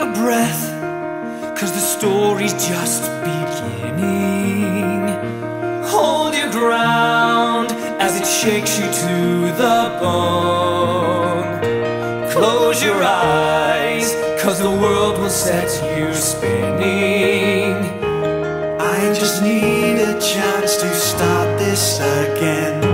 a breath, 'cause the story's just beginning. Hold your ground as it shakes you to the bone. Close your eyes, 'cause the world will set you spinning. I just need a chance to start this again.